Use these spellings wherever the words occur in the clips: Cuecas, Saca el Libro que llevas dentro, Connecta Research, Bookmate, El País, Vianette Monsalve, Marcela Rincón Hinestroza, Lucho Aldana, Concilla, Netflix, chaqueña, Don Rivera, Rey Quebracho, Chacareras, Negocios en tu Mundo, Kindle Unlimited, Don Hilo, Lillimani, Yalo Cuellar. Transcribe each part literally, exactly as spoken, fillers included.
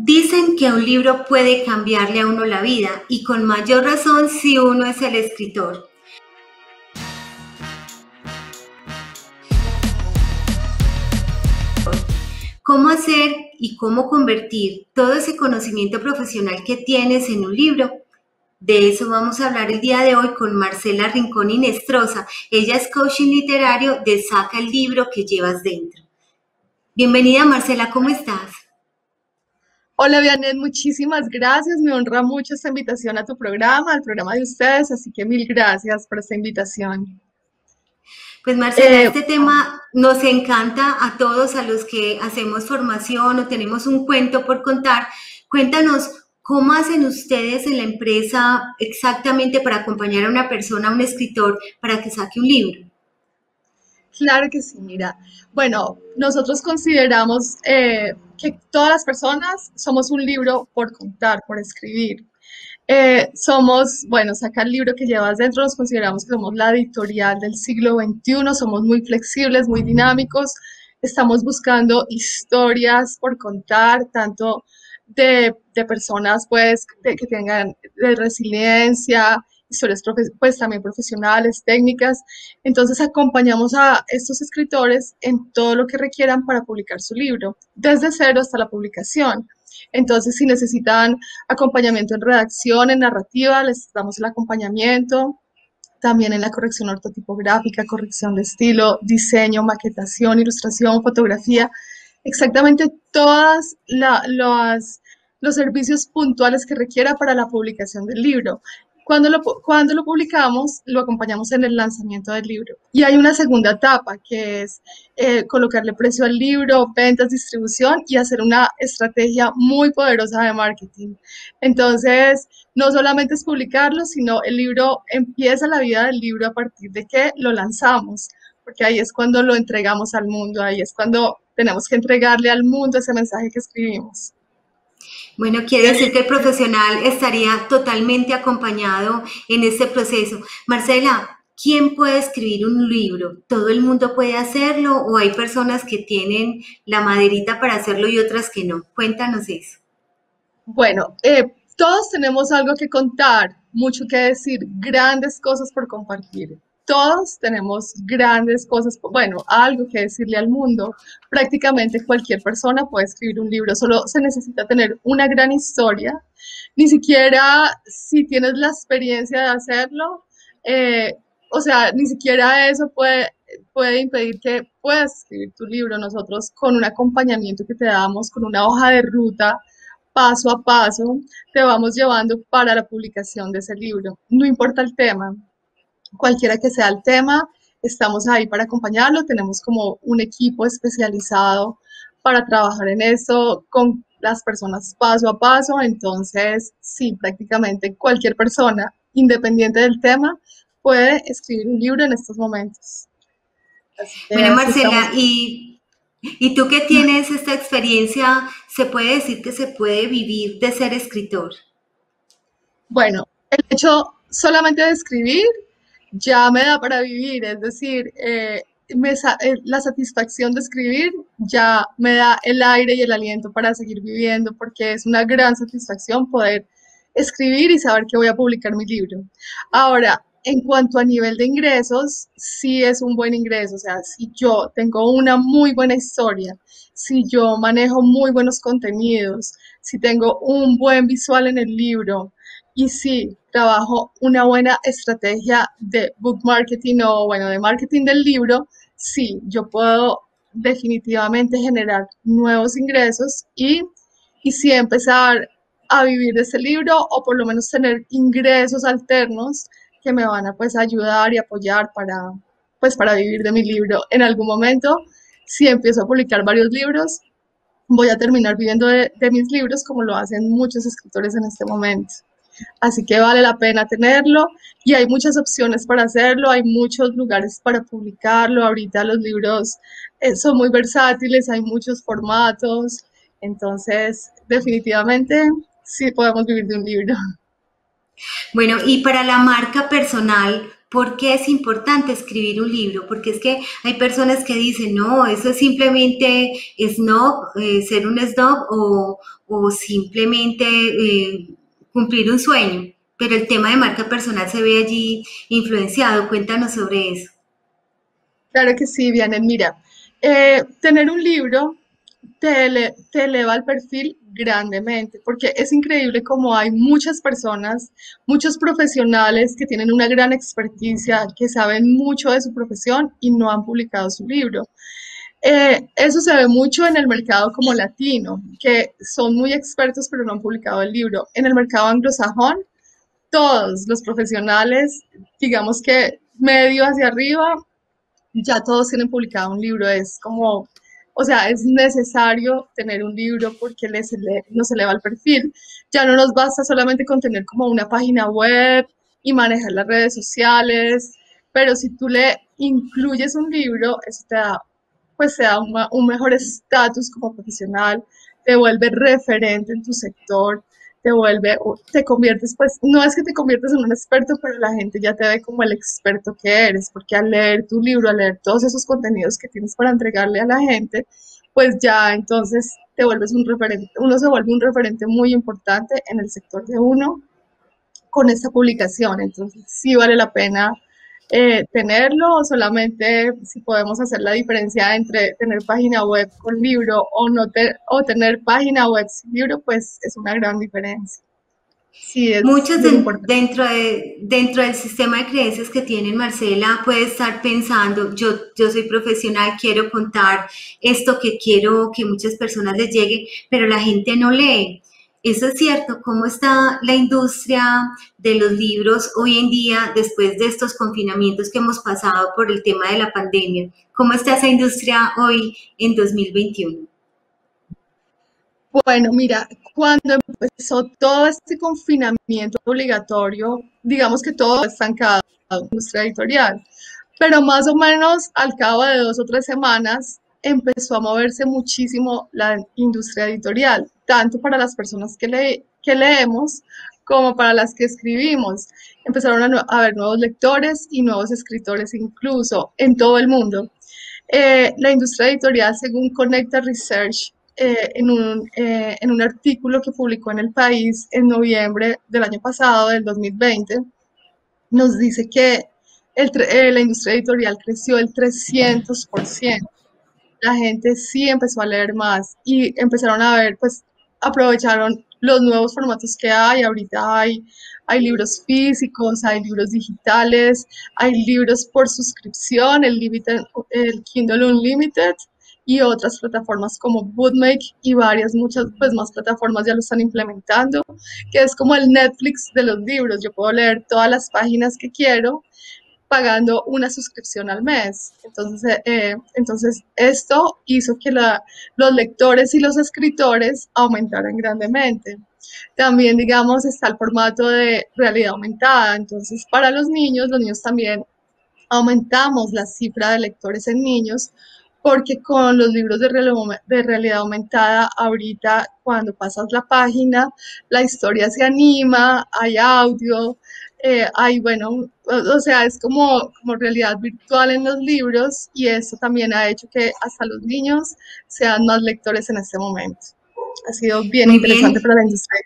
Dicen que un libro puede cambiarle a uno la vida y con mayor razón si uno es el escritor. ¿Cómo hacer y cómo convertir todo ese conocimiento profesional que tienes en un libro? De eso vamos a hablar el día de hoy con Marcela Rincón Hinestroza. Ella es coaching literario de Saca el Libro que Llevas Dentro. Bienvenida, Marcela, ¿cómo estás? Hola, Vianette, muchísimas gracias. Me honra mucho esta invitación a tu programa, al programa de ustedes, así que mil gracias por esta invitación. Pues, Marcela, eh, este tema nos encanta a todos, a los que hacemos formación o tenemos un cuento por contar. Cuéntanos, ¿cómo hacen ustedes en la empresa exactamente para acompañar a una persona, a un escritor, para que saque un libro? Claro que sí, mira. Bueno, nosotros consideramos eh, que todas las personas somos un libro por contar, por escribir. Eh, somos, bueno, Saca el Libro que Llevas Dentro, nos consideramos que somos la editorial del siglo veintiuno, somos muy flexibles, muy dinámicos, estamos buscando historias por contar, tanto De, de personas pues de, que tengan de resiliencia, historias pues también profesionales, técnicas. Entonces acompañamos a estos escritores en todo lo que requieran para publicar su libro, desde cero hasta la publicación. Entonces si necesitan acompañamiento en redacción, en narrativa, les damos el acompañamiento, también en la corrección ortotipográfica, corrección de estilo, diseño, maquetación, ilustración, fotografía. Exactamente todas la, los, los servicios puntuales que requiera para la publicación del libro. Cuando lo, cuando lo publicamos, lo acompañamos en el lanzamiento del libro. Y hay una segunda etapa, que es eh, colocarle precio al libro, ventas, distribución y hacer una estrategia muy poderosa de marketing. Entonces, no solamente es publicarlo, sino el libro empieza la vida del libro a partir de que lo lanzamos, porque ahí es cuando lo entregamos al mundo, ahí es cuando tenemos que entregarle al mundo ese mensaje que escribimos. Bueno, quiere decir que el profesional estaría totalmente acompañado en este proceso. Marcela, ¿quién puede escribir un libro? ¿Todo el mundo puede hacerlo o hay personas que tienen la maderita para hacerlo y otras que no? Cuéntanos eso. Bueno, eh, todos tenemos algo que contar, mucho que decir, grandes cosas por compartir. Todos tenemos grandes cosas, bueno, algo que decirle al mundo. Prácticamente cualquier persona puede escribir un libro, solo se necesita tener una gran historia. Ni siquiera si tienes la experiencia de hacerlo, eh, o sea, ni siquiera eso puede, puede impedir que puedas escribir tu libro. Nosotros, con un acompañamiento que te damos, con una hoja de ruta, paso a paso, te vamos llevando para la publicación de ese libro. No importa el tema. Cualquiera que sea el tema, estamos ahí para acompañarlo. Tenemos como un equipo especializado para trabajar en eso con las personas paso a paso. Entonces, sí, prácticamente cualquier persona, independiente del tema, puede escribir un libro en estos momentos. Bueno, Marcela, y, y tú que tienes esta experiencia, ¿se puede decir que se puede vivir de ser escritor? Bueno, el hecho solamente de escribir ya me da para vivir, es decir, eh, me sa eh, la satisfacción de escribir ya me da el aire y el aliento para seguir viviendo, porque es una gran satisfacción poder escribir y saber que voy a publicar mi libro. Ahora, en cuanto a nivel de ingresos, sí es un buen ingreso, o sea, si yo tengo una muy buena historia, si yo manejo muy buenos contenidos, si tengo un buen visual en el libro, y sí, trabajo una buena estrategia de book marketing o, bueno, de marketing del libro, sí, yo puedo definitivamente generar nuevos ingresos y, y sí empezar a vivir de ese libro o por lo menos tener ingresos alternos que me van a, pues, ayudar y apoyar para, pues, para vivir de mi libro. En algún momento, si empiezo a publicar varios libros, voy a terminar viviendo de, de mis libros como lo hacen muchos escritores en este momento. Así que vale la pena tenerlo y hay muchas opciones para hacerlo, hay muchos lugares para publicarlo. Ahorita los libros son muy versátiles, hay muchos formatos, entonces definitivamente sí podemos vivir de un libro. Bueno, y para la marca personal, ¿Por qué es importante escribir un libro? Porque es que hay personas que dicen, no, eso es simplemente snob, eh, ser un snob o, o simplemente eh, cumplir un sueño. Pero el tema de marca personal se ve allí influenciado. Cuéntanos sobre eso. Claro que sí, Vianette. Mira, eh, tener un libro te, ele te eleva el perfil grandemente, porque es increíble como hay muchas personas, muchos profesionales que tienen una gran experticia, que saben mucho de su profesión y no han publicado su libro. Eh, eso se ve mucho en el mercado como latino, que son muy expertos pero no han publicado el libro. En el mercado anglosajón, todos los profesionales, digamos que medio hacia arriba, ya todos tienen publicado un libro. Es como... O sea, es necesario tener un libro porque les ele- nos eleva el perfil. Ya no nos basta solamente con tener como una página web y manejar las redes sociales, pero si tú le incluyes un libro, eso te da, pues te da un, un mejor estatus como profesional, te vuelve referente en tu sector, te vuelve, te conviertes, pues, no es que te conviertas en un experto, pero la gente ya te ve como el experto que eres, porque al leer tu libro, al leer todos esos contenidos que tienes para entregarle a la gente, pues ya entonces te vuelves un referente, uno se vuelve un referente muy importante en el sector de uno con esta publicación. Entonces sí vale la pena eh, tenerlo, solamente si podemos hacer la diferencia entre tener página web con libro o, no te, o tener página web sin libro, pues es una gran diferencia. Sí, es Muchos de, dentro, de, dentro del sistema de creencias que tienen, Marcela, puede estar pensando, yo, yo soy profesional, quiero contar esto que quiero que muchas personas les llegue, pero la gente no lee. Eso es cierto. ¿Cómo está la industria de los libros hoy en día después de estos confinamientos que hemos pasado por el tema de la pandemia? ¿Cómo está esa industria hoy en dos mil veintiuno? Bueno, mira, cuando empezó todo este confinamiento obligatorio, digamos que todo estancado en la industria editorial, pero más o menos al cabo de dos o tres semanas empezó a moverse muchísimo la industria editorial, tanto para las personas que, le, que leemos como para las que escribimos. Empezaron a, no, a haber nuevos lectores y nuevos escritores incluso en todo el mundo. Eh, la industria editorial, según Connecta Research, eh, en, un, eh, en un artículo que publicó en El País en noviembre del año pasado, del dos mil veinte, nos dice que el, eh, la industria editorial creció el trescientos por ciento. La gente sí empezó a leer más y empezaron a ver, pues aprovecharon los nuevos formatos que hay. Ahorita hay, hay libros físicos, hay libros digitales, hay libros por suscripción, el, limited, el Kindle Unlimited y otras plataformas como Bookmate y varias, muchas pues más plataformas ya lo están implementando, que es como el Netflix de los libros. Yo puedo leer todas las páginas que quiero pagando una suscripción al mes. Entonces, eh, entonces esto hizo que la, los lectores y los escritores aumentaran grandemente. También, digamos, está el formato de realidad aumentada. Entonces, para los niños, los niños también aumentamos la cifra de lectores en niños, porque con los libros de, de realidad aumentada, ahorita cuando pasas la página, la historia se anima, hay audio, Eh, hay, bueno, o sea, es como, como realidad virtual en los libros, y eso también ha hecho que hasta los niños sean más lectores en este momento. Ha sido bien Muy interesante bien. para la industria.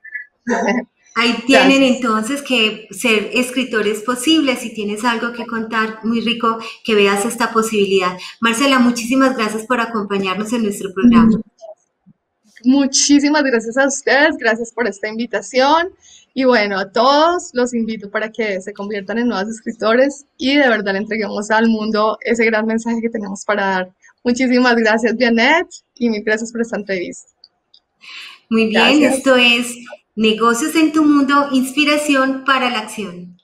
Ahí tienen Gracias. entonces que ser escritores posibles. Si tienes algo que contar, muy rico que veas esta posibilidad. Marcela, muchísimas gracias por acompañarnos en nuestro programa. Muchísimas gracias a ustedes, gracias por esta invitación. Y bueno, a todos los invito para que se conviertan en nuevos escritores y de verdad le entreguemos al mundo ese gran mensaje que tenemos para dar. Muchísimas gracias, Vianette, y mil gracias por esta entrevista. Muy bien, gracias. Esto es Negocios en tu Mundo, inspiración para la acción.